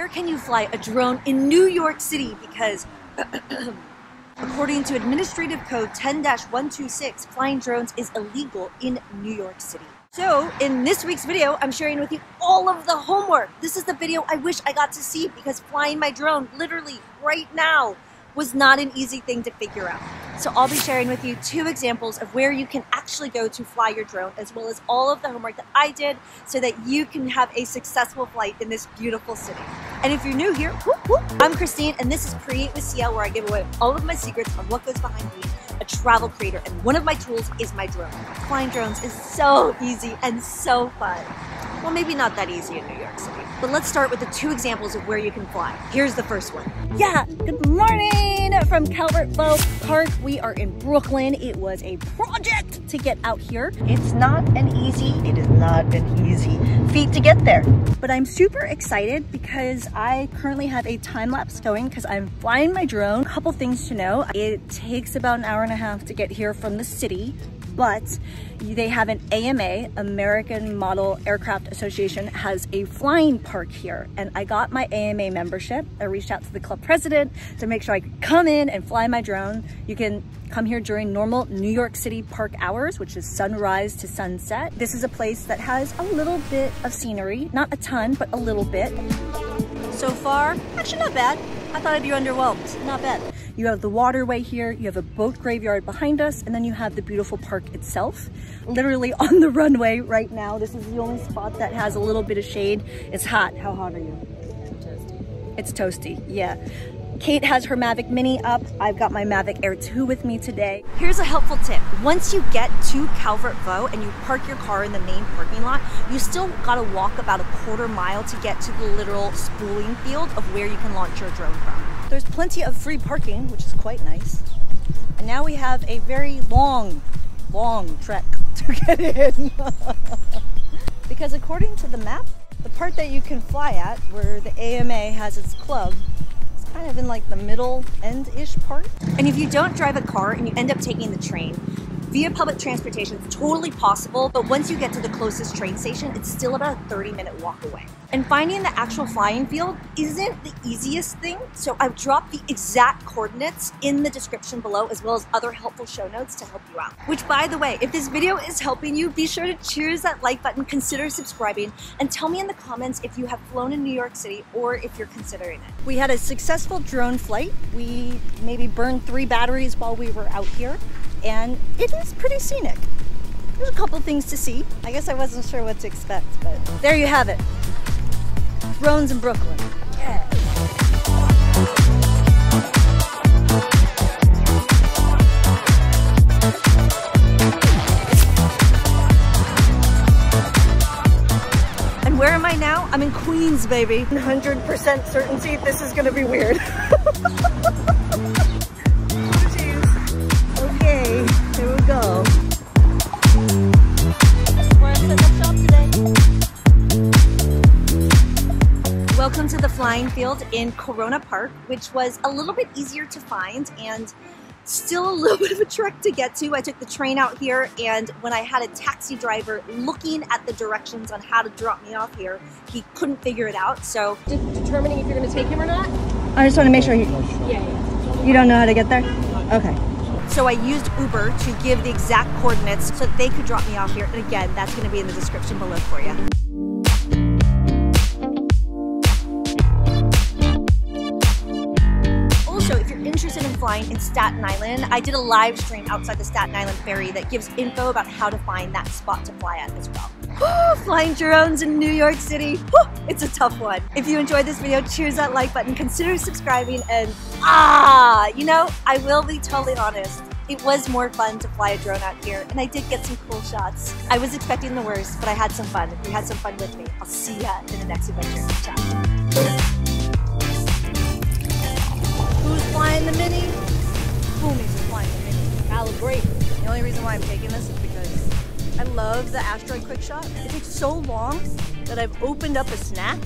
where can you fly a drone in New York City? Because according to Administrative Code 10-126, flying drones is illegal in New York City. So in this week's video, I'm sharing with you all of the homework. This is the video I wish I got to see, because flying my drone literally right now was not an easy thing to figure out. So I'll be sharing with you 2 examples of where you can actually go to fly your drone, as well as all of the homework that I did, so that you can have a successful flight in this beautiful city. And if you're new here, whoop, whoop, I'm Christine, and this is Create with CL, where I give away all of my secrets on what goes behind me, a travel creator, and one of my tools is my drone. Flying drones is so easy and so fun. Well, maybe not that easy in New York City, but let's start with the 2 examples of where you can fly. Here's the first one. Yeah, good morning from Calvert Vaux Park. We are in Brooklyn. It was a project to get out here. It is not an easy feat to get there. But I'm super excited because I currently have a time lapse going because I'm flying my drone. A couple things to know. It takes about an hour and a half to get here from the city, but they have an AMA, American Model Aircraft Association, has a flying park here. And I got my AMA membership. I reached out to the club president to make sure I could come in and fly my drone. You can come here during normal New York City park hours, which is sunrise to sunset. This is a place that has a little bit of scenery, not a ton, but a little bit. So far, actually not bad. I thought I'd be underwhelmed, not bad. You have the waterway here, you have a boat graveyard behind us, and then you have the beautiful park itself. Literally on the runway right now, this is the only spot that has a little bit of shade. It's hot. How hot are you? Toasty. It's toasty, yeah. Kate has her Mavic Mini up. I've got my Mavic Air 2 with me today. Here's a helpful tip. Once you get to Calvert Vaux and you park your car in the main parking lot, you still gotta walk about a quarter-mile to get to the literal spooling field of where you can launch your drone from. There's plenty of free parking, which is quite nice. And now we have a very long, long trek to get in. Because according to the map, the part that you can fly at, where the AMA has its club, kind of in like the middle end-ish part. And if you don't drive a car and you end up taking the train, via public transportation, it's totally possible, but once you get to the closest train station, it's still about a 30-minute walk away. And finding the actual flying field isn't the easiest thing, so I've dropped the exact coordinates in the description below, as well as other helpful show notes to help you out. Which, by the way, if this video is helping you, be sure to cheers that like button, consider subscribing, and tell me in the comments if you have flown in New York City or if you're considering it. We had a successful drone flight. We maybe burned 3 batteries while we were out here, and it is pretty scenic. There's a couple things to see. I guess I wasn't sure what to expect, but there you have it. Drones in Brooklyn. Yeah. And where am I now? I'm in Queens, baby. 100% certainty this is gonna be weird. Welcome to the flying field in Corona Park, which was a little bit easier to find and still a little bit of a trek to get to. I took the train out here, and when I had a taxi driver looking at the directions on how to drop me off here, he couldn't figure it out, so... Determining if you're going to take him or not? I just want to make sure you... Yeah. You don't know how to get there? Okay. So I used Uber to give the exact coordinates so that they could drop me off here, and again, that's going to be in the description below for you. Interested in flying in Staten Island, I did a live stream outside the Staten Island ferry that gives info about how to find that spot to fly at as well. Oh, flying drones in New York City, oh, it's a tough one. If you enjoyed this video, cheers that like button, consider subscribing, and you know, I will be totally honest, it was more fun to fly a drone out here, and I did get some cool shots. I was expecting the worst, but I had some fun. If you had some fun with me, I'll see ya in the next adventure. Ciao. Flying the Mini. Boom, he's flying the Mini. Calibrate. The only reason why I'm taking this is because I love the asteroid quick shot. It takes so long that I've opened up a snack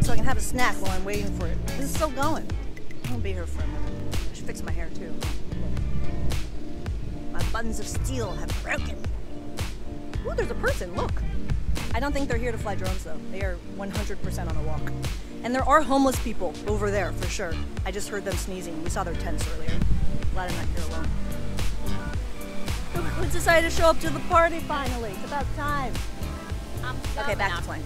so I can have a snack while I'm waiting for it. This is still going. I'm gonna be here for a minute. I should fix my hair too. My buttons of steel have broken. Ooh, there's a person, look. I don't think they're here to fly drones though. They are 100% on a walk. And there are homeless people over there, for sure. I just heard them sneezing. We saw their tents earlier. Glad I'm not here alone. We decided to show up to the party finally. It's about time. Okay, back to flying.